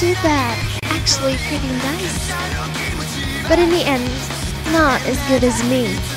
too bad. Actually pretty nice. But in the end, not as good as me.